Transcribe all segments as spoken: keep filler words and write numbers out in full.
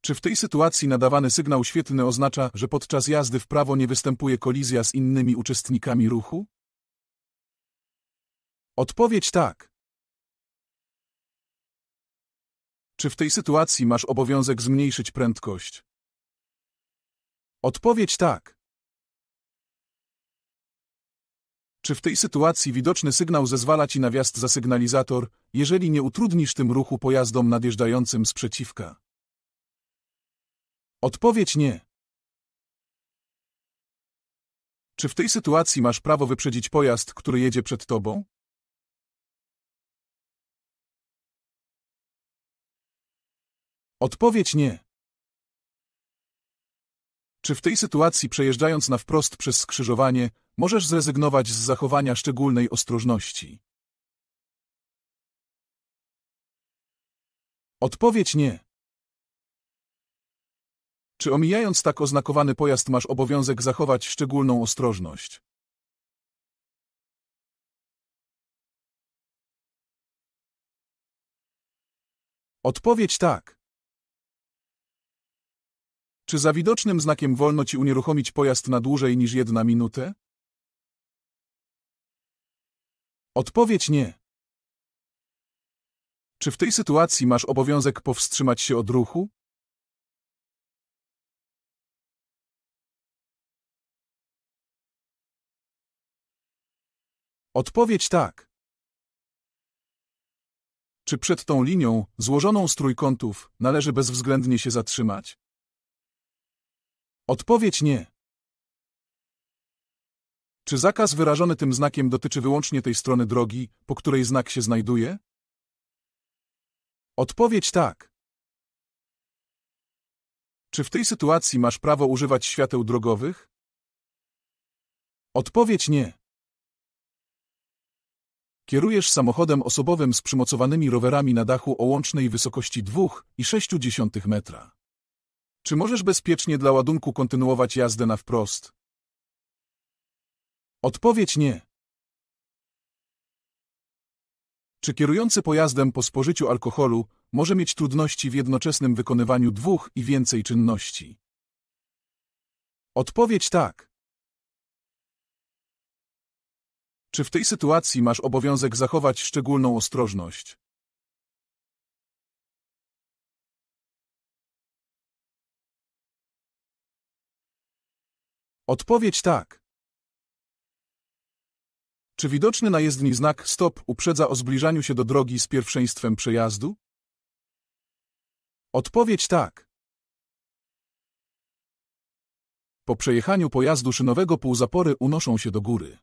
Czy w tej sytuacji nadawany sygnał świetlny oznacza, że podczas jazdy w prawo nie występuje kolizja z innymi uczestnikami ruchu? Odpowiedź tak. Czy w tej sytuacji masz obowiązek zmniejszyć prędkość? Odpowiedź tak. Czy w tej sytuacji widoczny sygnał zezwala ci na wjazd za sygnalizator, jeżeli nie utrudnisz tym ruchu pojazdom nadjeżdżającym z przeciwka? Odpowiedź nie. Czy w tej sytuacji masz prawo wyprzedzić pojazd, który jedzie przed tobą? Odpowiedź nie. Czy w tej sytuacji, przejeżdżając na wprost przez skrzyżowanie, możesz zrezygnować z zachowania szczególnej ostrożności? Odpowiedź nie. Czy omijając tak oznakowany pojazd masz obowiązek zachować szczególną ostrożność? Odpowiedź tak. Czy za widocznym znakiem wolno ci unieruchomić pojazd na dłużej niż jedną minutę? Odpowiedź nie. Czy w tej sytuacji masz obowiązek powstrzymać się od ruchu? Odpowiedź tak. Czy przed tą linią, złożoną z trójkątów, należy bezwzględnie się zatrzymać? Odpowiedź nie. Czy zakaz wyrażony tym znakiem dotyczy wyłącznie tej strony drogi, po której znak się znajduje? Odpowiedź tak. Czy w tej sytuacji masz prawo używać świateł drogowych? Odpowiedź nie. Kierujesz samochodem osobowym z przymocowanymi rowerami na dachu o łącznej wysokości dwa i sześć dziesiątych metra. Czy możesz bezpiecznie dla ładunku kontynuować jazdę na wprost? Odpowiedź nie. Czy kierujący pojazdem po spożyciu alkoholu może mieć trudności w jednoczesnym wykonywaniu dwóch i więcej czynności? Odpowiedź tak. Czy w tej sytuacji masz obowiązek zachować szczególną ostrożność? Odpowiedź tak. Czy widoczny na jezdni znak stop uprzedza o zbliżaniu się do drogi z pierwszeństwem przejazdu? Odpowiedź tak. Po przejechaniu pojazdu szynowego półzapory unoszą się do góry.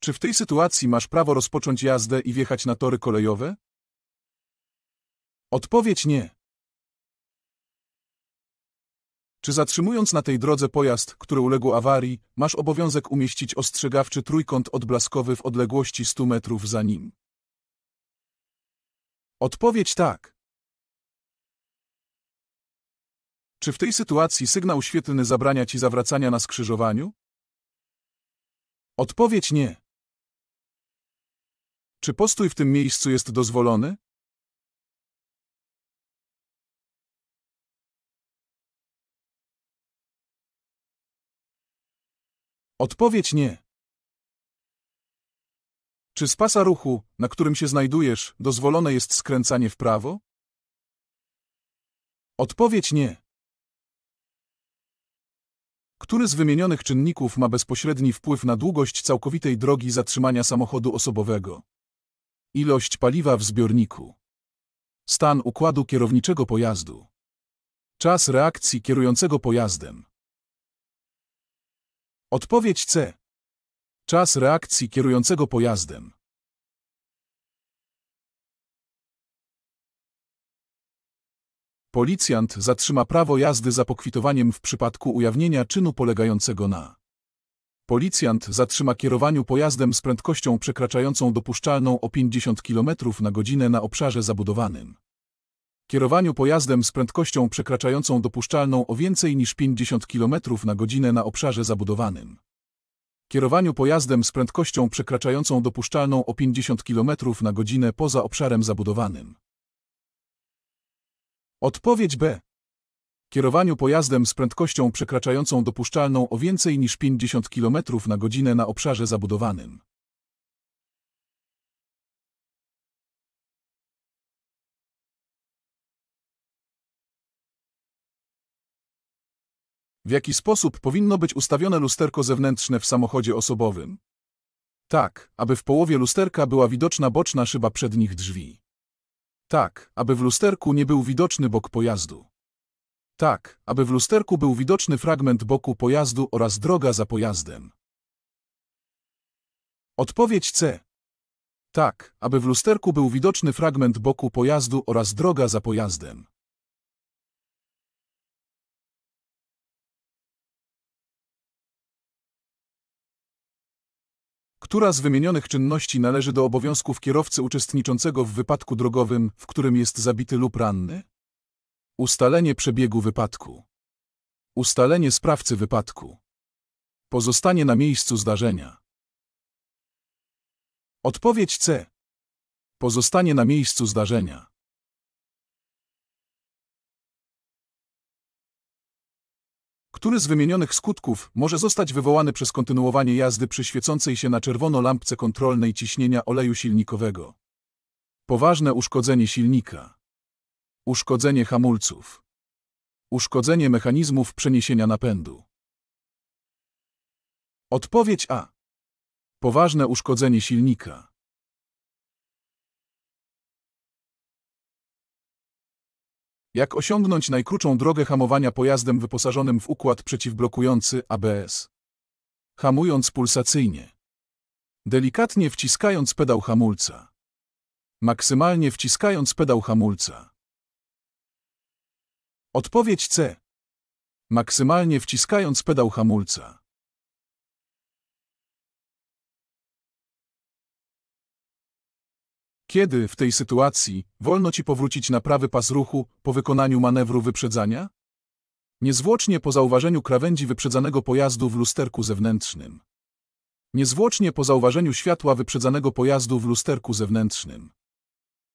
Czy w tej sytuacji masz prawo rozpocząć jazdę i wjechać na tory kolejowe? Odpowiedź nie. Czy zatrzymując na tej drodze pojazd, który uległ awarii, masz obowiązek umieścić ostrzegawczy trójkąt odblaskowy w odległości stu metrów za nim? Odpowiedź tak. Czy w tej sytuacji sygnał świetlny zabrania ci zawracania na skrzyżowaniu? Odpowiedź nie. Czy postój w tym miejscu jest dozwolony? Odpowiedź nie. Czy z pasa ruchu, na którym się znajdujesz, dozwolone jest skręcanie w prawo? Odpowiedź nie. Który z wymienionych czynników ma bezpośredni wpływ na długość całkowitej drogi zatrzymania samochodu osobowego? Ilość paliwa w zbiorniku. Stan układu kierowniczego pojazdu. Czas reakcji kierującego pojazdem. Odpowiedź C. Czas reakcji kierującego pojazdem. Policjant zatrzyma prawo jazdy za pokwitowaniem w przypadku ujawnienia czynu polegającego na. Policjant zatrzyma kierowaniu pojazdem z prędkością przekraczającą dopuszczalną o pięćdziesiąt kilometrów na godzinę na obszarze zabudowanym. Kierowaniu pojazdem z prędkością przekraczającą dopuszczalną o więcej niż pięćdziesiąt kilometrów na godzinę na obszarze zabudowanym. Kierowaniu pojazdem z prędkością przekraczającą dopuszczalną o pięćdziesiąt kilometrów na godzinę poza obszarem zabudowanym. Odpowiedź B. kierowaniu pojazdem z prędkością przekraczającą dopuszczalną o więcej niż pięćdziesiąt kilometrów na godzinę na obszarze zabudowanym. W jaki sposób powinno być ustawione lusterko zewnętrzne w samochodzie osobowym? Tak, aby w połowie lusterka była widoczna boczna szyba przednich drzwi. Tak, aby w lusterku nie był widoczny bok pojazdu. Tak, aby w lusterku był widoczny fragment boku pojazdu oraz droga za pojazdem. Odpowiedź C. Tak, aby w lusterku był widoczny fragment boku pojazdu oraz droga za pojazdem. Która z wymienionych czynności należy do obowiązków kierowcy uczestniczącego w wypadku drogowym, w którym jest zabity lub ranny? Ustalenie przebiegu wypadku. Ustalenie sprawcy wypadku. Pozostanie na miejscu zdarzenia. Odpowiedź C. Pozostanie na miejscu zdarzenia. Który z wymienionych skutków może zostać wywołany przez kontynuowanie jazdy przy świecącej się na czerwono lampce kontrolnej ciśnienia oleju silnikowego? Poważne uszkodzenie silnika. Uszkodzenie hamulców. Uszkodzenie mechanizmów przeniesienia napędu. Odpowiedź A. Poważne uszkodzenie silnika. Jak osiągnąć najkrótszą drogę hamowania pojazdem wyposażonym w układ przeciwblokujący A B S? Hamując pulsacyjnie. Delikatnie wciskając pedał hamulca. Maksymalnie wciskając pedał hamulca. Odpowiedź C. Maksymalnie wciskając pedał hamulca. Kiedy, w tej sytuacji, wolno Ci powrócić na prawy pas ruchu po wykonaniu manewru wyprzedzania? Niezwłocznie po zauważeniu krawędzi wyprzedzanego pojazdu w lusterku zewnętrznym. Niezwłocznie po zauważeniu światła wyprzedzanego pojazdu w lusterku zewnętrznym.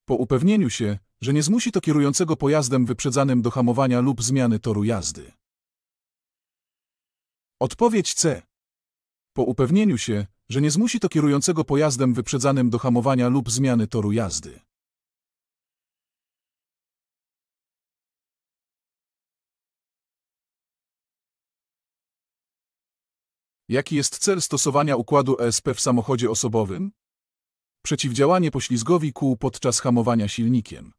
Po upewnieniu się, że nie zmusi to kierującego pojazdem wyprzedzanym do hamowania lub zmiany toru jazdy. Odpowiedź C. Po upewnieniu się, że nie zmusi to kierującego pojazdem wyprzedzanym do hamowania lub zmiany toru jazdy. Jaki jest cel stosowania układu E S P w samochodzie osobowym? Przeciwdziałanie poślizgowi kół podczas hamowania silnikiem.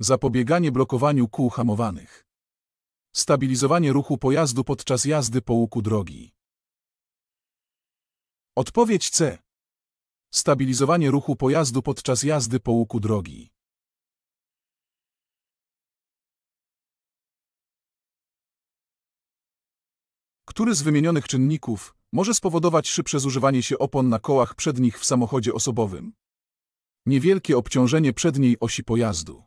Zapobieganie blokowaniu kół hamowanych. Stabilizowanie ruchu pojazdu podczas jazdy po łuku drogi. Odpowiedź C. Stabilizowanie ruchu pojazdu podczas jazdy po łuku drogi. Który z wymienionych czynników może spowodować szybsze zużywanie się opon na kołach przednich w samochodzie osobowym? Niewielkie obciążenie przedniej osi pojazdu.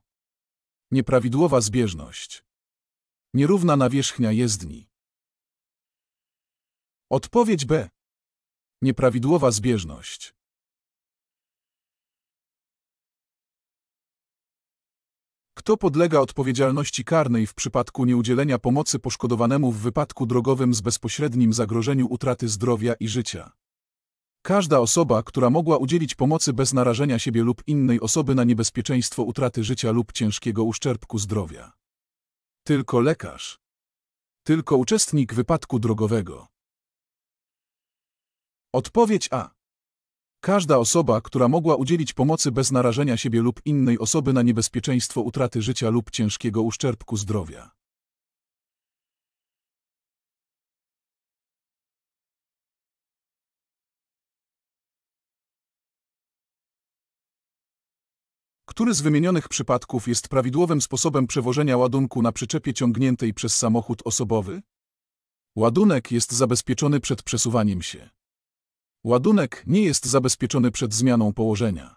Nieprawidłowa zbieżność. Nierówna nawierzchnia jezdni. Odpowiedź B. Nieprawidłowa zbieżność. Kto podlega odpowiedzialności karnej w przypadku nieudzielenia pomocy poszkodowanemu w wypadku drogowym z bezpośrednim zagrożeniem utraty zdrowia i życia? Każda osoba, która mogła udzielić pomocy bez narażenia siebie lub innej osoby na niebezpieczeństwo utraty życia lub ciężkiego uszczerbku zdrowia. Tylko lekarz. Tylko uczestnik wypadku drogowego. Odpowiedź A. Każda osoba, która mogła udzielić pomocy bez narażenia siebie lub innej osoby na niebezpieczeństwo utraty życia lub ciężkiego uszczerbku zdrowia. Który z wymienionych przypadków jest prawidłowym sposobem przewożenia ładunku na przyczepie ciągniętej przez samochód osobowy? Ładunek jest zabezpieczony przed przesuwaniem się. Ładunek nie jest zabezpieczony przed zmianą położenia.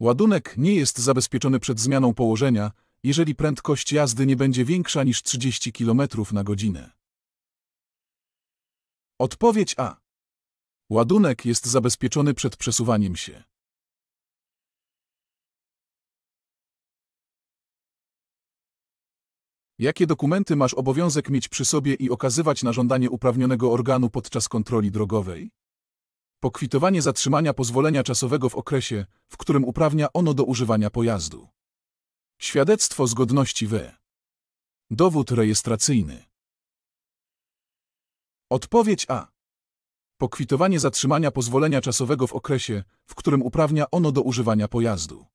Ładunek nie jest zabezpieczony przed zmianą położenia, jeżeli prędkość jazdy nie będzie większa niż trzydzieści kilometrów na godzinę. Odpowiedź A. Ładunek jest zabezpieczony przed przesuwaniem się. Jakie dokumenty masz obowiązek mieć przy sobie i okazywać na żądanie uprawnionego organu podczas kontroli drogowej? Pokwitowanie zatrzymania pozwolenia czasowego w okresie, w którym uprawnia ono do używania pojazdu. Świadectwo zgodności w. Dowód rejestracyjny. Odpowiedź A. Pokwitowanie zatrzymania pozwolenia czasowego w okresie, w którym uprawnia ono do używania pojazdu.